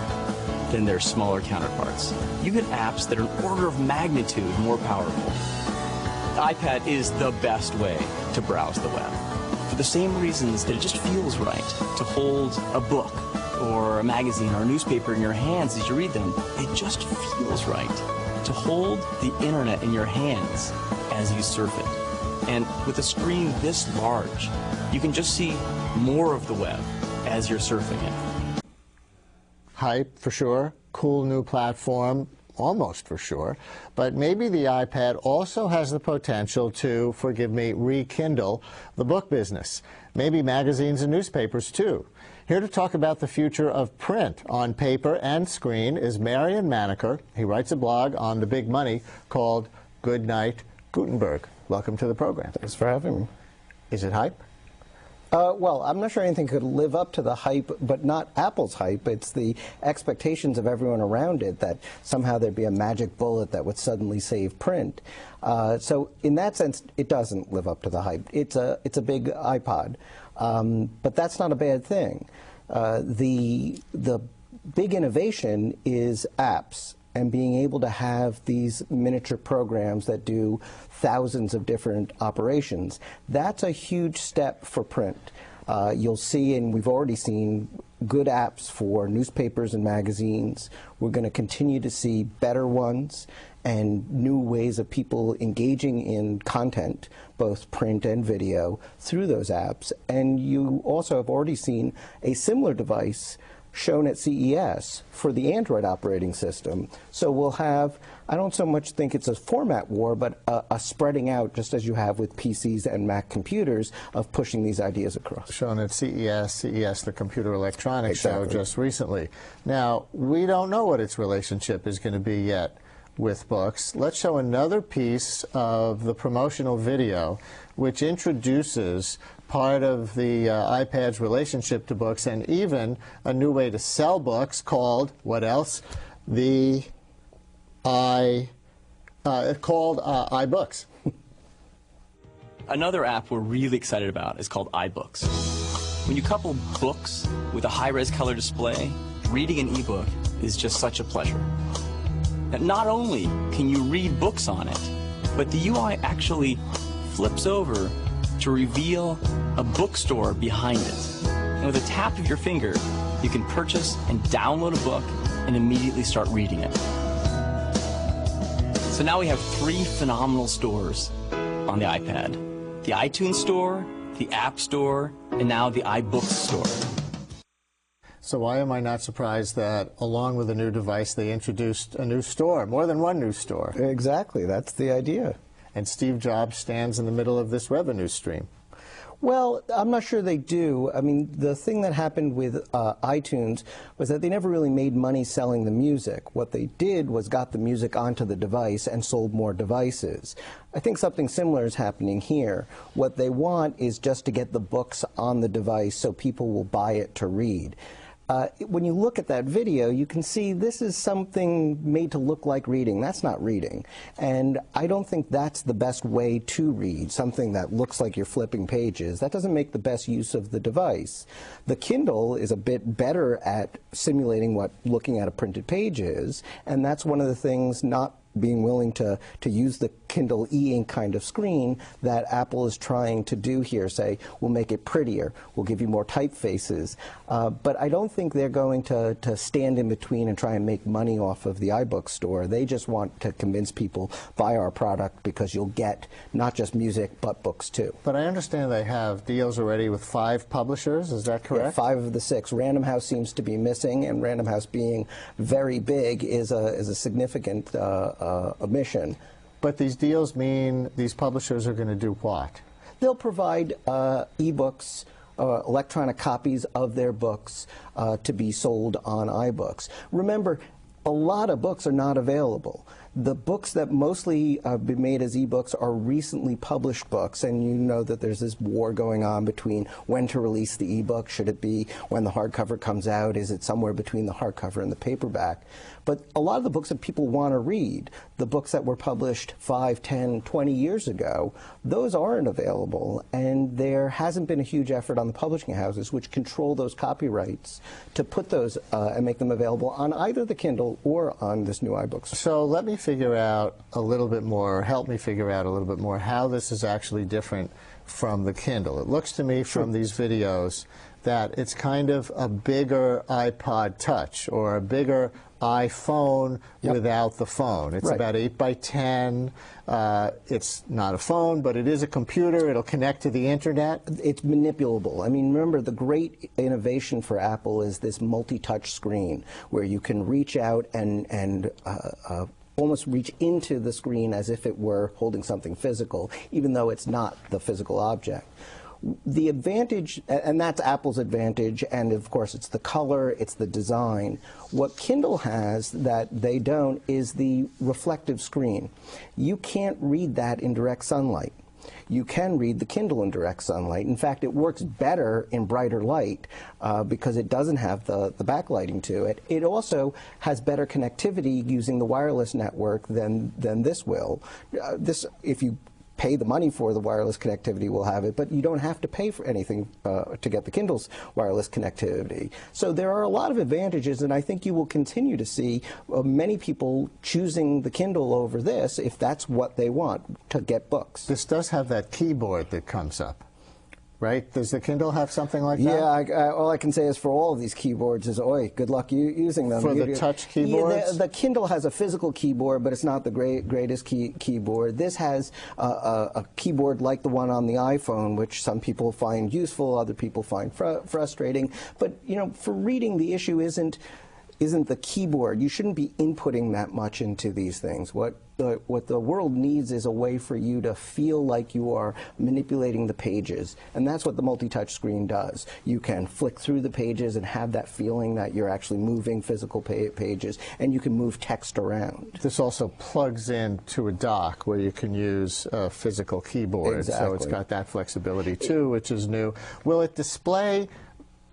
than their smaller counterparts. You get apps that are an order of magnitude more powerful. The iPad is the best way to browse the web, for the same reasons that it just feels right to hold a book or a magazine or a newspaper in your hands as you read them. It just feels right to hold the internet in your hands as you surf it. And with a screen this large, you can just see more of the web as you're surfing it. Hype, for sure. Cool new platform. Almost for sure, but maybe the iPad also has the potential to, forgive me, rekindle the book business. Maybe magazines and newspapers too. Here to talk about the future of print on paper and screen is Marion Maneker. He writes a blog on The Big Money called Good Night Gutenberg. Welcome to the program. Thanks for having me. Is it hype? Uh, well, I'm not sure anything could live up to the hype, but not Apple's hype. It's the expectations of everyone around it that somehow there'd be a magic bullet that would suddenly save print. Uh, so in that sense, it doesn't live up to the hype. It's a, it's a big iPod. Um, but that's not a bad thing. Uh, the, the big innovation is apps and being able to have these miniature programs that do thousands of different operations. That's a huge step for print. Uh, you'll see, and we've already seen, good apps for newspapers and magazines. We're going to continue to see better ones and new ways of people engaging in content, both print and video, through those apps. And you also have already seen a similar device shown at C E S for the Android operating system. So we'll have, I don't so much think it's a format war, but a, a spreading out, just as you have with P Cs and Mac computers, of pushing these ideas across. Shown at C E S, C E S, the Computer Electronics Exactly. Show just recently. Now, we don't know what its relationship is going to be yet with books. Let's show another piece of the promotional video, which introduces part of the uh, iPad's relationship to books and even a new way to sell books called, what else? The i, uh, called uh, iBooks. Another app we're really excited about is called iBooks. When you couple books with a high-res color display, reading an ebook is just such a pleasure. And not only can you read books on it, but the U I actually flips over to reveal a bookstore behind it. And with a tap of your finger, you can purchase and download a book and immediately start reading it. So now we have three phenomenal stores on the iPad. The iTunes Store, the App Store, and now the iBooks Store. So why am I not surprised that, along with a new device, they introduced a new store, more than one new store? Exactly. That's the idea. And Steve Jobs stands in the middle of this revenue stream. Well, I'm not sure they do. I mean, the thing that happened with uh, iTunes was that they never really made money selling the music. What they did was got the music onto the device and sold more devices. I think something similar is happening here. What they want is just to get the books on the device so people will buy it to read. Uh, when you look at that video, you can see this is something made to look like reading. That's not reading. And I don't think that's the best way to read, something that looks like you're flipping pages. That doesn't make the best use of the device. The Kindle is a bit better at simulating what looking at a printed page is, and that's one of the things, not being willing to, to use the Kindle e-ink kind of screen that Apple is trying to do here, say, we'll make it prettier, we'll give you more typefaces. Uh, but I don't think they're going to, to stand in between and try and make money off of the iBook store. They just want to convince people, buy our product because you'll get not just music, but books too. But I understand they have deals already with five publishers, is that correct? Yeah, five of the six. Random House seems to be missing, and Random House being very big is a, is a significant uh, Uh, omission. But these deals mean these publishers are going to do what? They'll provide uh, ebooks, uh, electronic copies of their books uh, to be sold on iBooks. Remember, a lot of books are not available. The books that mostly have been made as ebooks are recently published books, and you know that there's this war going on between when to release the ebook. Should it be when the hardcover comes out? Is it somewhere between the hardcover and the paperback? But a lot of the books that people want to read, the books that were published five, ten, twenty years ago, those aren't available, and there hasn't been a huge effort on the publishing houses, which control those copyrights, to put those uh, and make them available on either the Kindle or on this new iBooks. So let me figure out a little bit more, help me figure out a little bit more how this is actually different from the Kindle. It looks to me from these videos that it's kind of a bigger iPod Touch or a bigger iPhone yep. without the phone. It's right. about eight by ten. Uh, it's not a phone, but it is a computer. It'll connect to the internet. It's manipulable. I mean, remember, the great innovation for Apple is this multi-touch screen where you can reach out and, and uh, uh, almost reach into the screen as if it were holding something physical, even though it's not the physical object. The advantage, and that's Apple's advantage, and of course it's the color, it's the design. What Kindle has that they don't is the reflective screen. You can't read that in direct sunlight. You can read the Kindle in direct sunlight. In fact, it works better in brighter light uh, because it doesn't have the, the backlighting to it. It also has better connectivity using the wireless network than, than this will. Uh, this, if you pay the money for the wireless connectivity, we'll have it, but you don't have to pay for anything uh, to get the Kindle's wireless connectivity. So there are a lot of advantages, and I think you will continue to see uh, many people choosing the Kindle over this if that's what they want, to get books. This does have that keyboard that comes up. Right? Does the Kindle have something like that? Yeah, I, I, all I can say is for all of these keyboards is, oi, good luck you, using them. For you, the you, touch keyboards? Yeah, the, the Kindle has a physical keyboard, but it's not the great, greatest key, keyboard. This has a, a, a keyboard like the one on the iPhone, which some people find useful, other people find fr frustrating. But, you know, for reading, the issue isn't isn't the keyboard. You shouldn't be inputting that much into these things. What the, what the world needs is a way for you to feel like you are manipulating the pages, and that's what the multi-touch screen does. You can flick through the pages and have that feeling that you're actually moving physical pa pages, and you can move text around. This also plugs into a dock where you can use a physical keyboard, exactly. So it's got that flexibility too, which is new. Will it display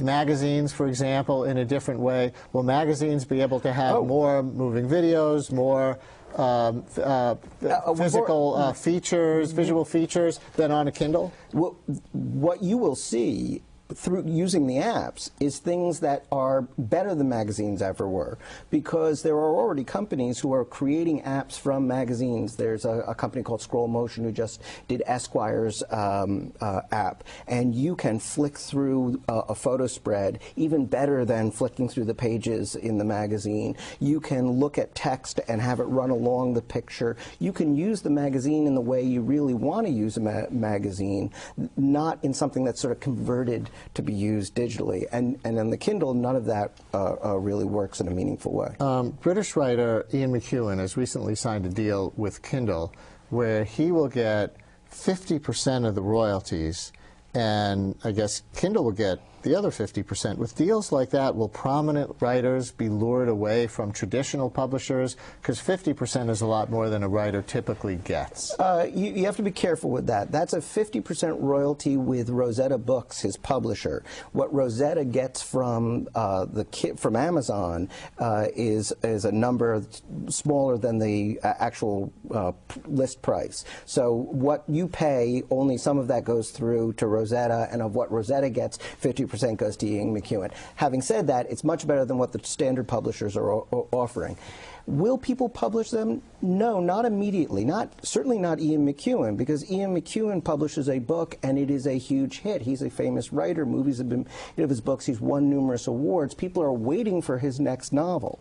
magazines, for example, in a different way? Will magazines be able to have oh. more moving videos, more um, uh, uh, physical uh, features, visual features than on a Kindle? Well, what you will see through using the apps is things that are better than magazines ever were, because there are already companies who are creating apps from magazines. There's a, a company called Scroll Motion who just did Esquire's um, uh, app, and you can flick through a, a photo spread even better than flicking through the pages in the magazine. You can look at text and have it run along the picture. You can use the magazine in the way you really want to use a ma magazine, not in something that's sort of converted to be used digitally. And, and on the Kindle, none of that uh, uh, really works in a meaningful way. Um, British writer Ian McEwan has recently signed a deal with Kindle where he will get fifty percent of the royalties And I guess Kindle will get the other fifty percent. With deals like that, will prominent writers be lured away from traditional publishers? Because fifty percent is a lot more than a writer typically gets. Uh, you, you have to be careful with that. That's a fifty percent royalty with Rosetta Books, his publisher. What Rosetta gets from uh, the from Amazon uh, is is a number smaller than the uh, actual uh, list price. So what you pay, only some of that goes through to Rosetta, and of what Rosetta gets, fifty percent goes to Ying McEwen. Having said that, it's much better than what the standard publishers are o offering. Will people publish them? No, not immediately. Not certainly not Ian McEwan, because Ian McEwan publishes a book and it is a huge hit. He's a famous writer. Movies have been of his books. He's won numerous awards. People are waiting for his next novel.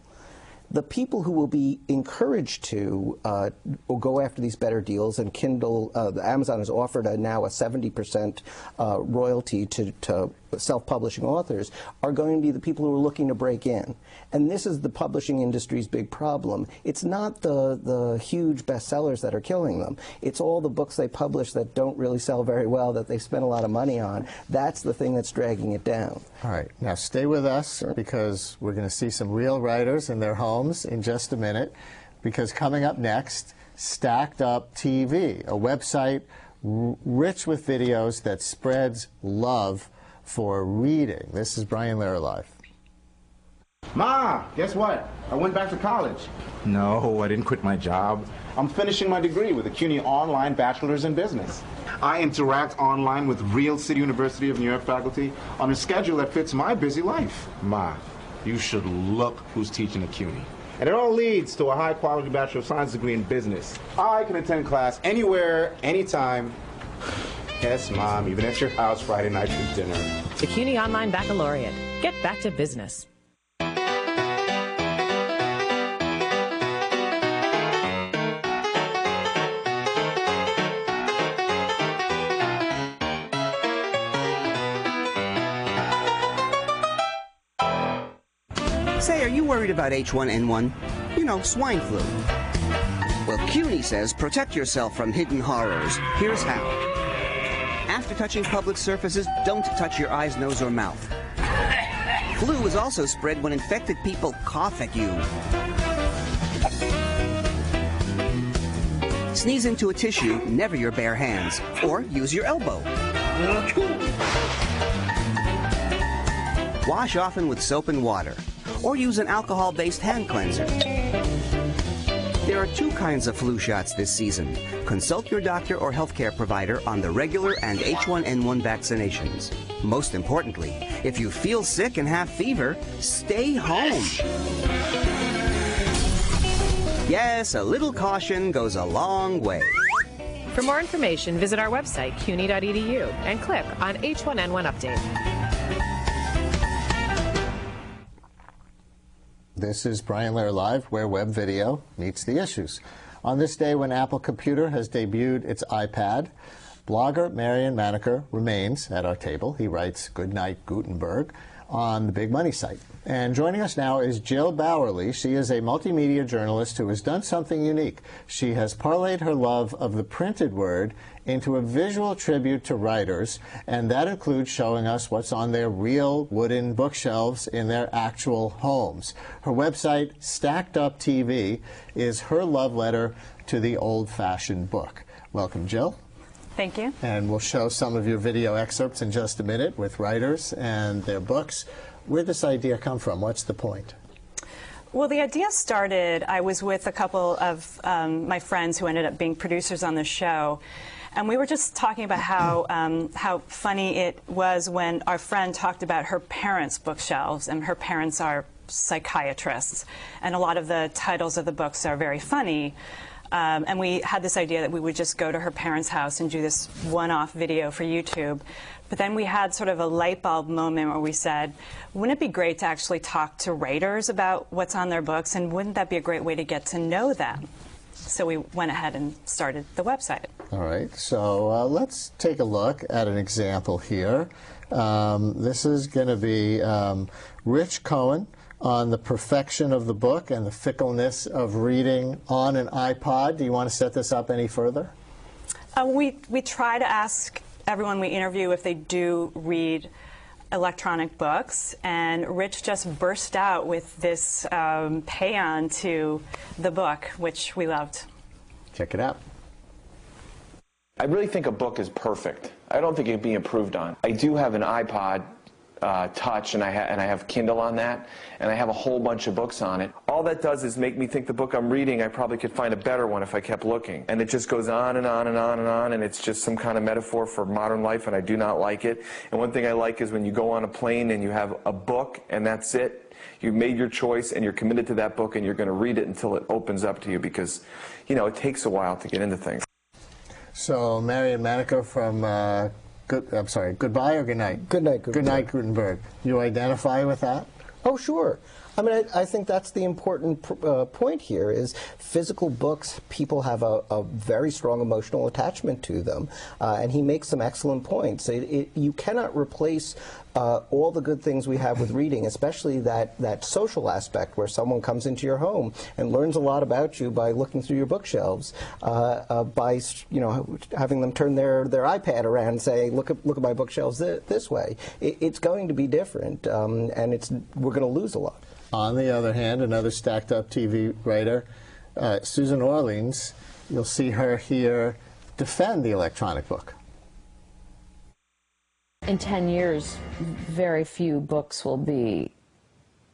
The people who will be encouraged to uh, will go after these better deals, and Kindle, uh, Amazon has offered a, now a seventy percent uh, royalty to, to self-publishing authors, are going to be the people who are looking to break in. And this is the publishing industry's big problem. It's not the, the huge bestsellers that are killing them. It's all the books they publish that don't really sell very well, that they spend a lot of money on. That's the thing that's dragging it down. All right. Now stay with us, sure, because we're going to see some real writers in their homes in just a minute, because coming up next, Stacked Up T V, a website rich with videos that spreads love for reading. This is Brian Lehrer Live. Ma, guess what? I went back to college. No, I didn't quit my job. I'm finishing my degree with a C U N Y online bachelor's in business. I interact online with real City University of New York faculty on a schedule that fits my busy life. Ma, you should look who's teaching at C U N Y. And it all leads to a high-quality Bachelor of Science degree in business. I can attend class anywhere, anytime. Yes, Mom, even at your house Friday night for dinner. The C U N Y Online Baccalaureate. Get back to business. Say, are you worried about H one N one? You know, swine flu. Well, C U N Y says protect yourself from hidden horrors. Here's how. After touching public surfaces, don't touch your eyes, nose, or mouth. Flu is also spread when infected people cough at you, sneeze into a tissue, never your bare hands, or use your elbow. Wash often with soap and water, or use an alcohol-based hand cleanser. There are two kinds of flu shots this season. Consult your doctor or healthcare provider on the regular and H one N one vaccinations. Most importantly, if you feel sick and have fever, stay home. Yes, a little caution goes a long way. For more information, visit our website, C U N Y dot E D U, and click on H one N one Update. This is Brian Lehrer Live, where web video meets the issues. On this day when Apple Computer has debuted its iPad, blogger Marion Maneker remains at our table. He writes Good Night Gutenberg on the Big Money site. And joining us now is Jill Bowerly. She is a multimedia journalist who has done something unique. She has parlayed her love of the printed word into a visual tribute to writers, and that includes showing us what's on their real wooden bookshelves in their actual homes. Her website, Stacked Up T V, is her love letter to the old-fashioned book. Welcome, Jill. Thank you. And we'll show some of your video excerpts in just a minute with writers and their books. Where'd this idea come from? What's the point? Well, the idea started, I was with a couple of um, my friends who ended up being producers on the show. And we were just talking about how um, how funny it was when our friend talked about her parents' bookshelves, and her parents are psychiatrists, and a lot of the titles of the books are very funny. Um, and we had this idea that we would just go to her parents' house and do this one-off video for YouTube. But then we had sort of a light bulb moment where we said, wouldn't it be great to actually talk to writers about what's on their books, and wouldn't that be a great way to get to know them? So we went ahead and started the website. All right, so uh, let's take a look at an example here. Um, this is going to be um, Rich Cohen on the perfection of the book and the fickleness of reading on an iPod. Do you want to set this up any further? Uh, we, we try to ask everyone we interview if they do read electronic books, and Rich just burst out with this um, paean to the book, which we loved. Check it out. I really think a book is perfect. I don't think it can be improved on. I do have an iPod uh, Touch, and I, ha and I have Kindle on that, and I have a whole bunch of books on it. All that does is make me think the book I'm reading, I probably could find a better one if I kept looking. And it just goes on and on and on and on, and it's just some kind of metaphor for modern life, and I do not like it. And one thing I like is when you go on a plane and you have a book, and that's it. You've made your choice, and you're committed to that book, and you're going to read it until it opens up to you, because, you know, it takes a while to get into things. So, Marion Maneker from, uh, good, I'm sorry, Goodbye or Good Night? Good Night Gutenberg. Good Night Gutenberg. You identify with that? Oh, sure. I mean, I, I think that's the important pr uh, point here is physical books, people have a, a very strong emotional attachment to them, uh, and he makes some excellent points. It, it, you cannot replace uh, all the good things we have with reading, especially that, that social aspect where someone comes into your home and learns a lot about you by looking through your bookshelves, uh, uh, by you know having them turn their, their iPad around and say, look at, look at my bookshelves th this way. It, it's going to be different, um, and it's, we're going to lose a lot. On the other hand, another Stacked Up T V writer, uh, Susan Orlean, you'll see her here defend the electronic book. In ten years, very few books will be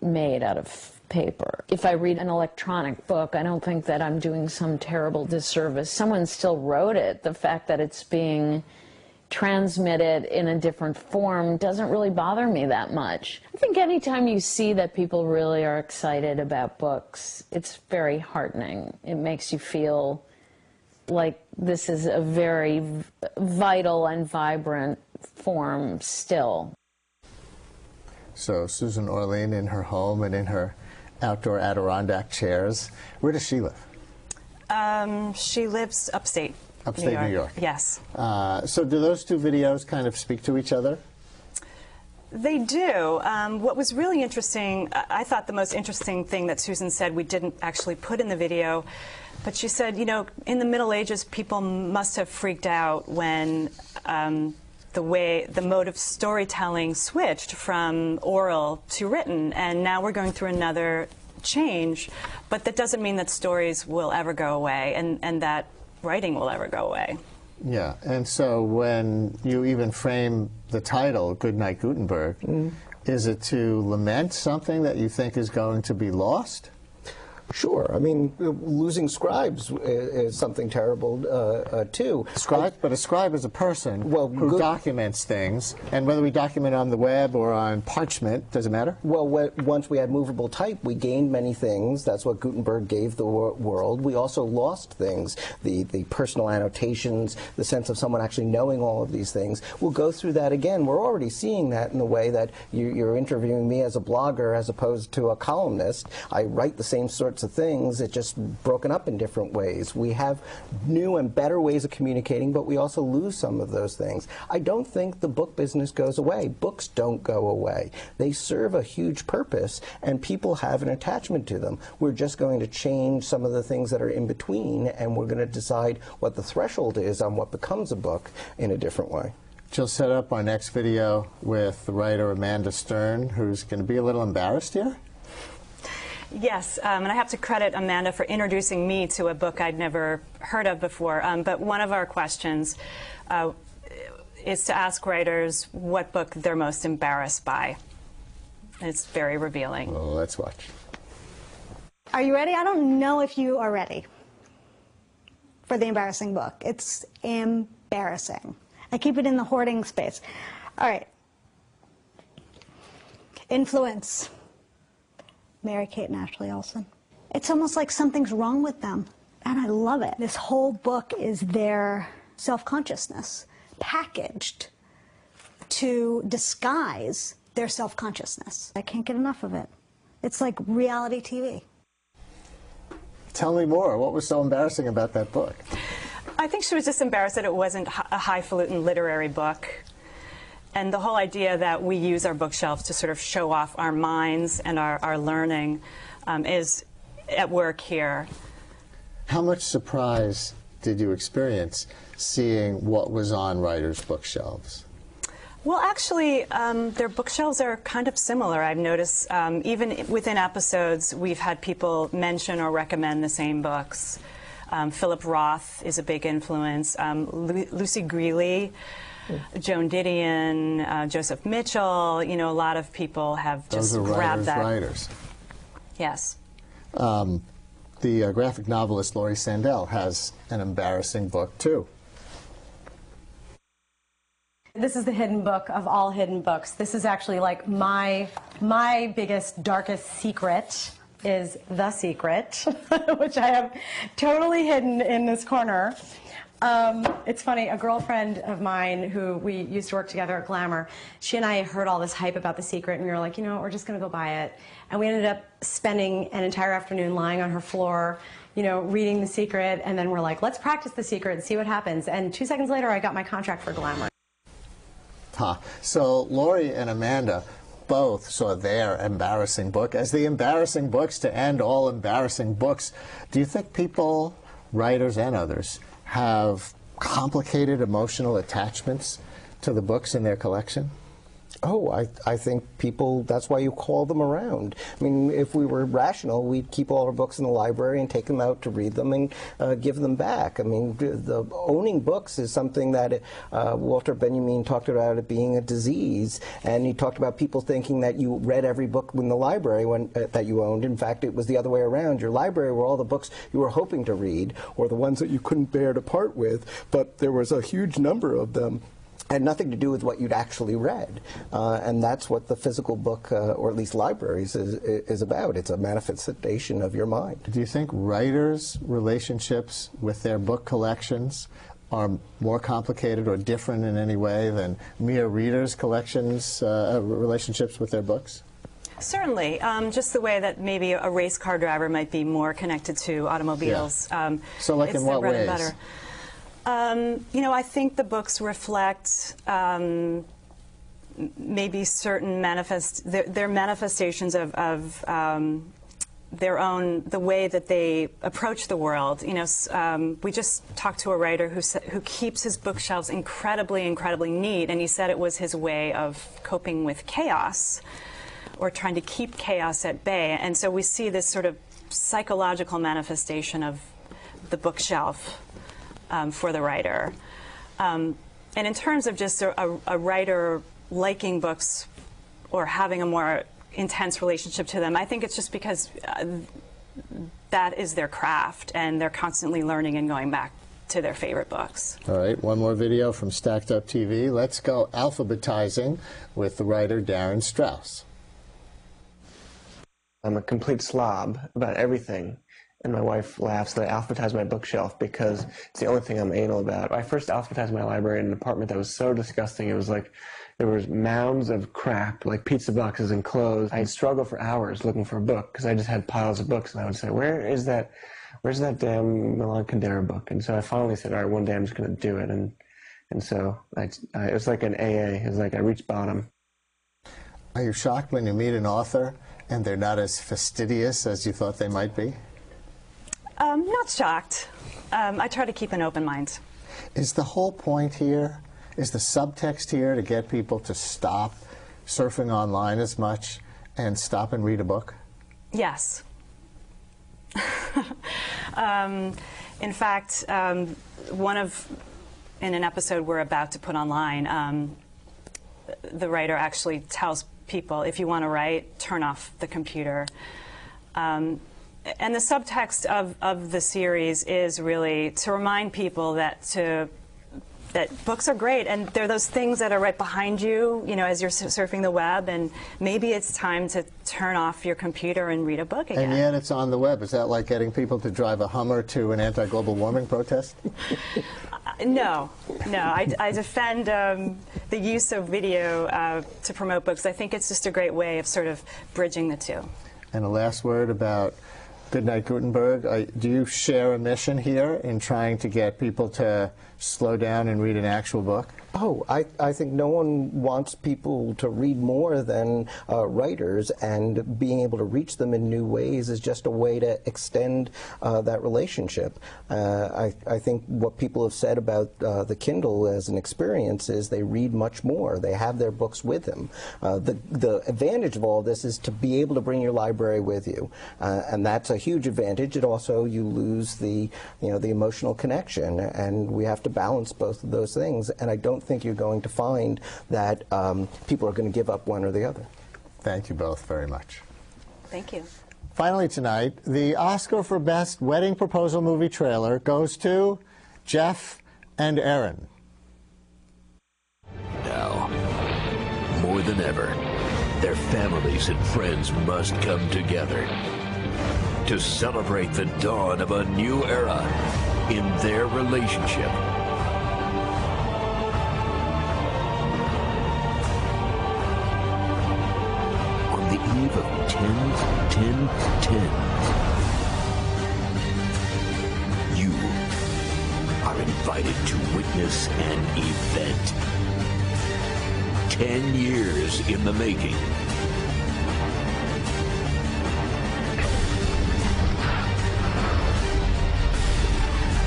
made out of paper. If I read an electronic book, I don't think that I'm doing some terrible disservice. Someone still wrote it. The fact that it's being transmitted in a different form doesn't really bother me that much. I think anytime you see that people really are excited about books, it's very heartening. It makes you feel like this is a very vital and vibrant form still. So Susan Orlean in her home and in her outdoor Adirondack chairs. Where does she live? Um, she lives upstate. Upstate New York. New York. Yes. Uh, so do those two videos kind of speak to each other? They do. Um, what was really interesting, I thought the most interesting thing that Susan said we didn't actually put in the video, but she said, you know, in the Middle Ages, people must have freaked out when um, the way, the mode of storytelling switched from oral to written, and now we're going through another change, but that doesn't mean that stories will ever go away, and, and that writing will ever go away. Yeah, and so when you even frame the title, Good Night Gutenberg, mm. is it to lament something that you think is going to be lost? Sure. I mean, losing scribes is something terrible, uh, uh, too. Scribe, I, but a scribe is a person well, who good, documents things, and whether we document on the web or on parchment, does it matter? Well, what, once we had movable type, we gained many things. That's what Gutenberg gave the wor world. We also lost things, the, the personal annotations, the sense of someone actually knowing all of these things. We'll go through that again. We're already seeing that in the way that you, you're interviewing me as a blogger as opposed to a columnist. I write the same sort of things, it's just broken up in different ways. We have new and better ways of communicating, but we also lose some of those things. I don't think the book business goes away. Books don't go away. They serve a huge purpose, and people have an attachment to them. We're just going to change some of the things that are in between, and we're going to decide what the threshold is on what becomes a book in a different way. She'll set up our next video with the writer Amanda Stern, who's going to be a little embarrassed here. Yes, um, and I have to credit Amanda for introducing me to a book I'd never heard of before. Um, but one of our questions uh, is to ask writers what book they're most embarrassed by. And it's very revealing. Well, let's watch. Are you ready? I don't know if you are ready for the embarrassing book. It's embarrassing. I keep it in the hoarding space. All right. Influence. Mary-Kate and Ashley Olsen. It's almost like something's wrong with them, and I love it. This whole book is their self-consciousness packaged to disguise their self-consciousness. I can't get enough of it. It's like reality T V. Tell me more. What was so embarrassing about that book? I think she was just embarrassed that it wasn't a highfalutin literary book. And the whole idea that we use our bookshelves to sort of show off our minds and our, our learning um, is at work here. How much surprise did you experience seeing what was on writers' bookshelves? Well, actually, um, their bookshelves are kind of similar. I've noticed um, even within episodes, we've had people mention or recommend the same books. Um, Philip Roth is a big influence. Um, Lu Lucy Greeley, Joan Didion, uh, Joseph Mitchell. You know, a lot of people have just grabbed that. Those are writers, writers. Yes. Um, the uh, graphic novelist Laurie Sandel has an embarrassing book, too. This is the hidden book of all hidden books. This is actually like my, my biggest, darkest secret is The Secret, which I have totally hidden in this corner. Um, it's funny, a girlfriend of mine who we used to work together at Glamour, she and I heard all this hype about The Secret, and we were like, you know, we're just going to go buy it. And we ended up spending an entire afternoon lying on her floor, you know, reading The Secret, and then we're like, let's practice The Secret and see what happens. And two seconds later, I got my contract for Glamour. Huh. So Laurie and Amanda both saw their embarrassing book as the embarrassing books to end all embarrassing books. Do you think people, writers and others, have complicated emotional attachments to the books in their collection? Oh, I, I think people, that's why you call them around. I mean, if we were rational, we'd keep all our books in the library and take them out to read them and uh, give them back. I mean, the, the owning books is something that uh, Walter Benjamin talked about it being a disease. And he talked about people thinking that you read every book in the library when, uh, that you owned. In fact, it was the other way around. Your library were all the books you were hoping to read or the ones that you couldn't bear to part with, but there was a huge number of them. Had nothing to do with what you'd actually read, uh, and that's what the physical book, uh, or at least libraries, is, is about. It's a manifestation of your mind. Do you think writers' relationships with their book collections are more complicated or different in any way than mere readers' collections, uh, relationships with their books? Certainly. Um, just the way that maybe a race car driver might be more connected to automobiles. Yeah. Um, so like in what ways? Um, you know, I think the books reflect um, maybe certain manifest their, their manifestations of, of um, their own, the way that they approach the world. You know, um, we just talked to a writer who who keeps his bookshelves incredibly, incredibly neat, and he said it was his way of coping with chaos, or trying to keep chaos at bay. And so we see this sort of psychological manifestation of the bookshelf. Um, for the writer. Um, and in terms of just a, a, a writer liking books or having a more intense relationship to them, I think it's just because uh, that is their craft and they're constantly learning and going back to their favorite books. All right, one more video from Stacked Up T V. Let's go alphabetizing with the writer Darren Strauss. I'm a complete slob about everything. And my wife laughs that I alphabetized my bookshelf because it's the only thing I'm anal about. I first alphabetized my library in an apartment that was so disgusting. It was like there was mounds of crap, like pizza boxes and clothes. I'd struggle for hours looking for a book because I just had piles of books. And I would say, where is that, where's that damn Milan Kundera book? And so I finally said, all right, one day I'm just going to do it. And, and so I, I, it was like an A A. It was like I reached bottom. Are you shocked when you meet an author and they're not as fastidious as you thought they might be? Um, not shocked. Um, I try to keep an open mind. Is the whole point here, is the subtext here to get people to stop surfing online as much and stop and read a book? Yes. um, in fact, um, one of, in an episode we're about to put online, um, the writer actually tells people, if you want to write, turn off the computer. Um, And the subtext of, of the series is really to remind people that to that books are great, and they're those things that are right behind you, you know, as you're surfing the web, and maybe it's time to turn off your computer and read a book again. And yet it's on the web. Is that like getting people to drive a Hummer to an anti-global warming protest? uh, no, no. I, I defend um, the use of video uh, to promote books. I think it's just a great way of sort of bridging the two. And a last word about Good Night Gutenberg. Uh, do you share a mission here in trying to get people to slow down and read an actual book? Oh, I, I think no one wants people to read more than uh, writers, and being able to reach them in new ways is just a way to extend uh, that relationship. Uh, I, I think what people have said about uh, the Kindle as an experience is they read much more. They have their books with them. Uh, the, the advantage of all this is to be able to bring your library with you, uh, and that's a huge advantage. It also, you lose the, you know, the emotional connection, and we have to balance both of those things, and I don't think you're going to find that um, people are going to give up one or the other. Thank you both very much. Thank you. Finally tonight, the Oscar for Best Wedding Proposal Movie Trailer goes to Jeff and Erin. Now, more than ever, their families and friends must come together to celebrate the dawn of a new era in their relationship. Of tens, tens, tens. You are invited to witness an event. Ten years in the making.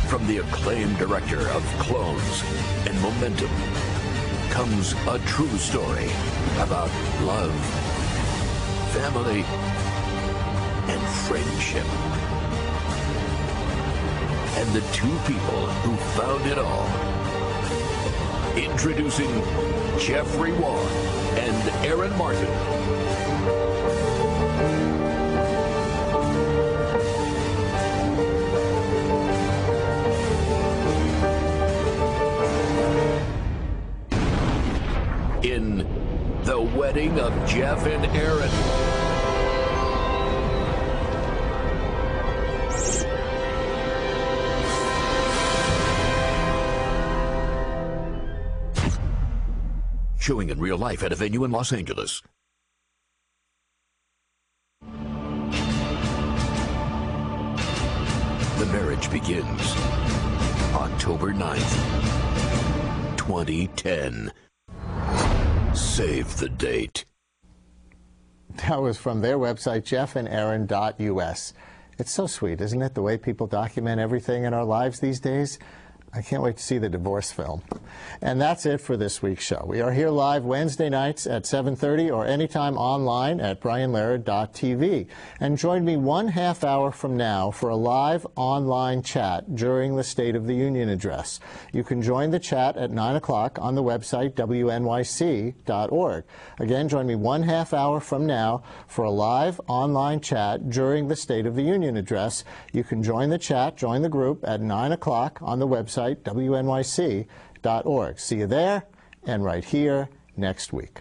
From the acclaimed director of Clones and Momentum comes a true story about love, family, and friendship. And the two people who found it all. Introducing Jeffrey Wong and Erin Martin. In The Wedding of Jeff and Erin. Showing in real life at a venue in Los Angeles. The marriage begins October ninth, twenty ten. Save the date. That was from their website, jeff and erin dot U S. It's so sweet, isn't it? The way people document everything in our lives these days. I can't wait to see the divorce film. And that's it for this week's show. We are here live Wednesday nights at seven thirty or anytime online at brian lehrer dot T V. And join me one half hour from now for a live online chat during the State of the Union address. You can join the chat at nine o'clock on the website W N Y C dot org. Again, join me one half hour from now for a live online chat during the State of the Union address. You can join the chat, join the group at nine o'clock on the website W N Y C dot org. See you there and right here next week.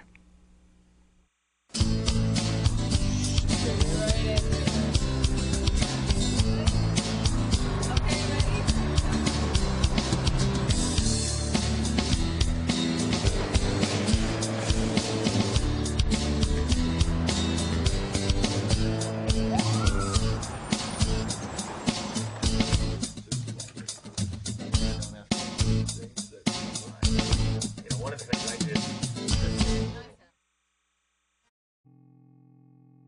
One of the things I did